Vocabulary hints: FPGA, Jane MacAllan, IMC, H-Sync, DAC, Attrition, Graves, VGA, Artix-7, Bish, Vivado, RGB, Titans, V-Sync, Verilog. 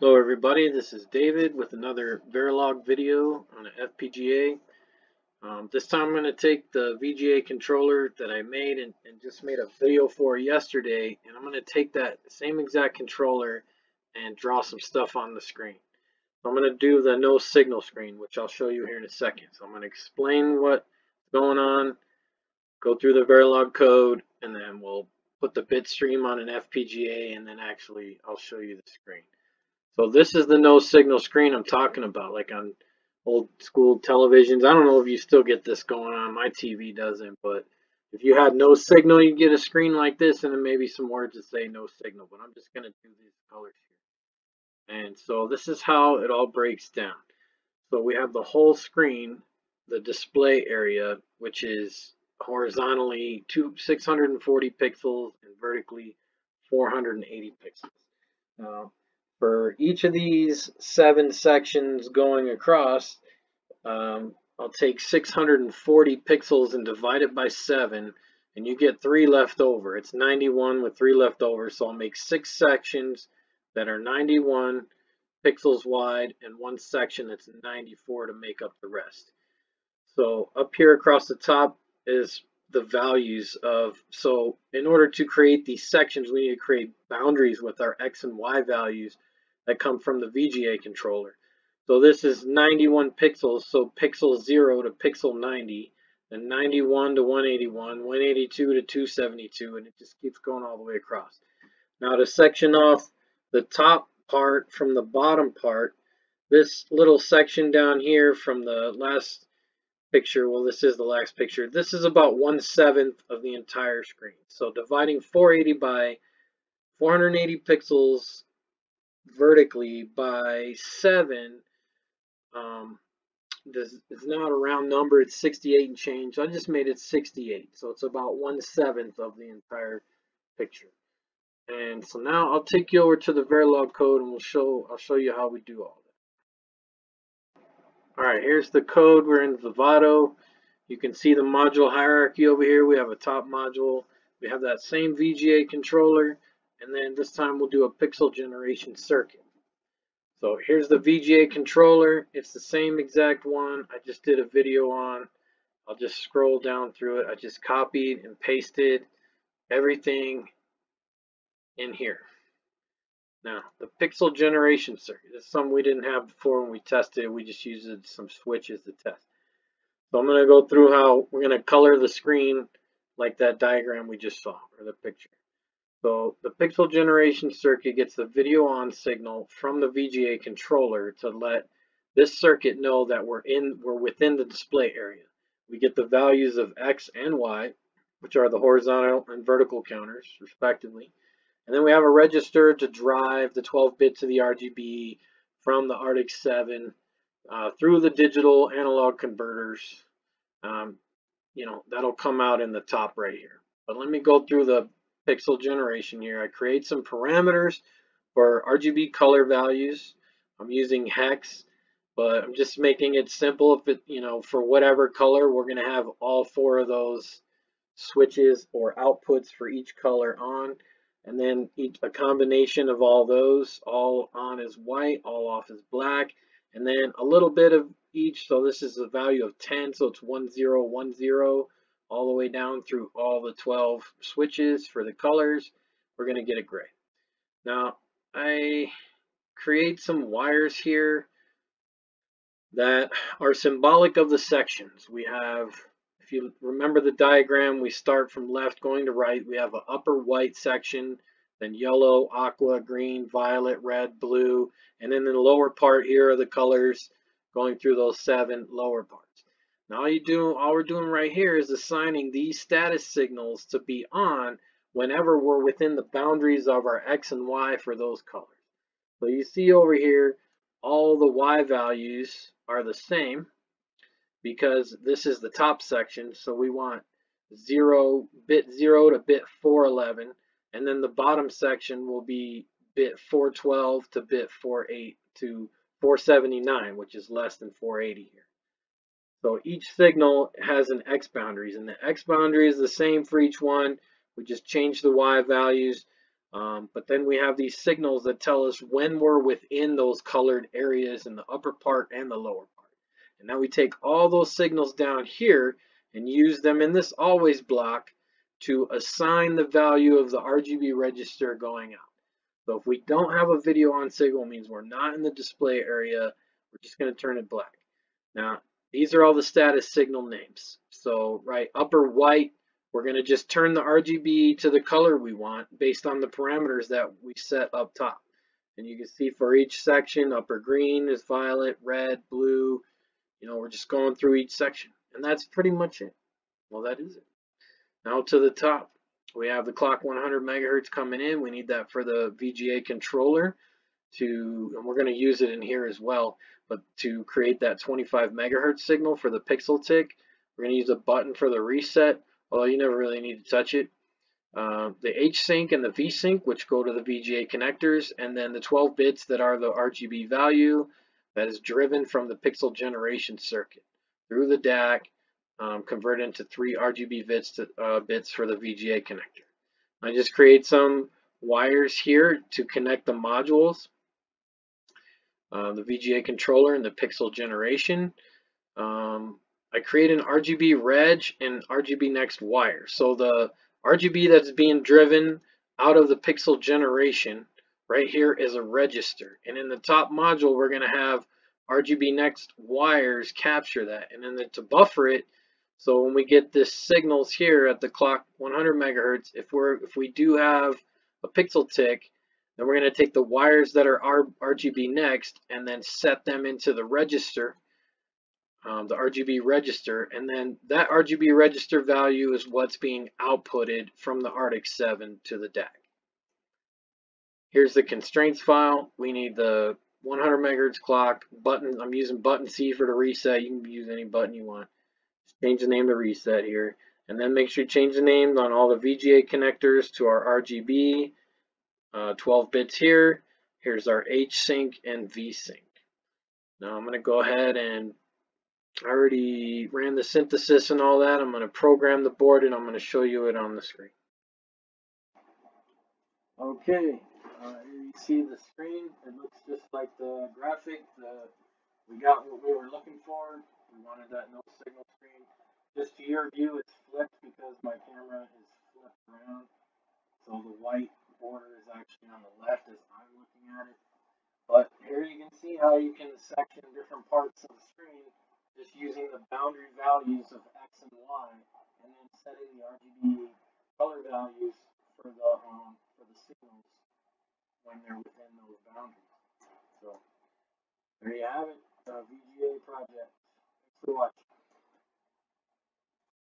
Hello everybody, this is David with another Verilog video on the FPGA. This time I'm going to take the VGA controller that I made and just made a video for yesterday, and I'm going to take that same exact controller and draw some stuff on the screen. So I'm going to do the no signal screen, which I'll show you here in a second. So I'm going to explain what's going on, go through the Verilog code, and then we'll put the bit stream on an FPGA, and then actually I'll show you the screen. So this is the no signal screen I'm talking about, like on old school televisions. I don't know if you still get this going on. My TV doesn't, but if you had no signal, you get a screen like this and then maybe some words that say no signal, but I'm just going to do these colors here. And so this is how it all breaks down. So we have the whole screen, the display area, which is horizontally 640 pixels and vertically 480 pixels. For each of these 7 sections going across, I'll take 640 pixels and divide it by 7, and you get 3 left over. It's 91 with 3 left over, so I'll make 6 sections that are 91 pixels wide and one section that's 94 to make up the rest. So up here across the top is the values of, so in order to create these sections, we need to create boundaries with our X and Y values that come from the VGA controller. So this is 91 pixels, so pixel 0 to pixel 90, and 91 to 181, 182 to 272, and it just keeps going all the way across. Now to section off the top part from the bottom part, this little section down here from the last picture, well this is the last picture, this is about 1/7 of the entire screen. So dividing 480 by 480 pixels vertically by 7, this is not a round number, it's 68 and change. I just made it 68, so it's about 1/7 of the entire picture. And so now I'll take you over to the Verilog code and I'll show you how we do all that. Alright, here's the code. We're in Vivado. You can see the module hierarchy over here. We have a top module. We have that same VGA controller. And then this time we'll do a pixel generation circuit. So here's the VGA controller. It's the same exact one I just did a video on. I'll just scroll down through it. I just copied and pasted everything in here. Now the pixel generation circuit, this is something we didn't have before when we tested. We just used some switches to test. So I'm going to go through how we're going to color the screen like that diagram we just saw, or the picture. So the pixel generation circuit gets the video on signal from the VGA controller to let this circuit know that we're within the display area. We get the values of X and Y, which are the horizontal and vertical counters, respectively. And then we have a register to drive the 12 bits of the RGB from the Artix-7 through the digital analog converters. You know, that'll come out in the top right here. But let me go through the pixel generation here. I create some parameters for RGB color values. I'm using hex, but I'm just making it simple. If it, you know, for whatever color, we're going to have all 4 of those switches or outputs for each color on, and then a combination of all those. All on is white, all off is black, and then a little bit of each. So this is a value of 10, so it's 1010. All the way down through all the 12 switches for the colors, we're going to get a gray. Now I create some wires here that are symbolic of the sections. We have, if you remember the diagram, we start from left going to right. We have an upper white section, then yellow, aqua, green, violet, red, blue, and then in the lower part here are the colors going through those 7 lower parts. Now all we're doing right here is assigning these status signals to be on whenever we're within the boundaries of our X and Y for those colors. So you see over here, all the Y values are the same because this is the top section. So we want bit 0 to bit 411, and then the bottom section will be bit 412 to bit 48 to 479, which is less than 480 here. So each signal has an X boundaries, and the X boundary is the same for each one. We just change the Y values. But then we have these signals that tell us when we're within those colored areas in the upper part and the lower part. And now we take all those signals down here and use them in this always block to assign the value of the RGB register going out. So if we don't have a video on signal, it means we're not in the display area. We're just going to turn it black. Now, these are all the status signal names. So, right, upper white, we're going to just turn the RGB to the color we want based on the parameters that we set up top. And you can see for each section, upper green is violet, red, blue. You know, we're just going through each section. And that's pretty much it. Well, that is it. Now to the top, we have the clock 100 megahertz coming in. We need that for the VGA controller and we're going to use it in here as well, but to create that 25 megahertz signal for the pixel tick. We're going to use a button for the reset, although you never really need to touch it. The H-Sync and the V-Sync, which go to the VGA connectors, and then the 12 bits that are the RGB value that is driven from the pixel generation circuit through the DAC, convert into 3 RGB bits for the VGA connector. I just create some wires here to connect the modules, the VGA controller and the pixel generation. I create an RGB reg and RGB next wire. So the RGB that's being driven out of the pixel generation right here is a register. And in the top module, we're gonna have RGB next wires capture that. And then to buffer it, so when we get this signals here at the clock 100 megahertz, if we do have a pixel tick, then we're gonna take the wires that are our RGB next and then set them into the register, the RGB register, and then that RGB register value is what's being outputted from the Artix-7 to the DAC. Here's the constraints file. We need the 100 megahertz clock button. I'm using button C for the reset. You can use any button you want. Just change the name to reset here, and then make sure you change the names on all the VGA connectors to our RGB 12 bits here. Here's our H-Sync and V-Sync. Now I'm going to go ahead and I already ran the synthesis and all that. I'm going to program the board and I'm going to show you it on the screen. Okay, here you see the screen. It looks just like the graphic. We got what we were looking for. We wanted that no signal screen. Just to your view, it's flipped because my camera is flipped around. So the white border is actually on the left as I'm looking at it. But here you can see how you can section different parts of the screen, just using the boundary values of X and Y, and then setting the RGB color values for the signals when they're within those boundaries. So there you have it, the VGA project. Thanks for watching.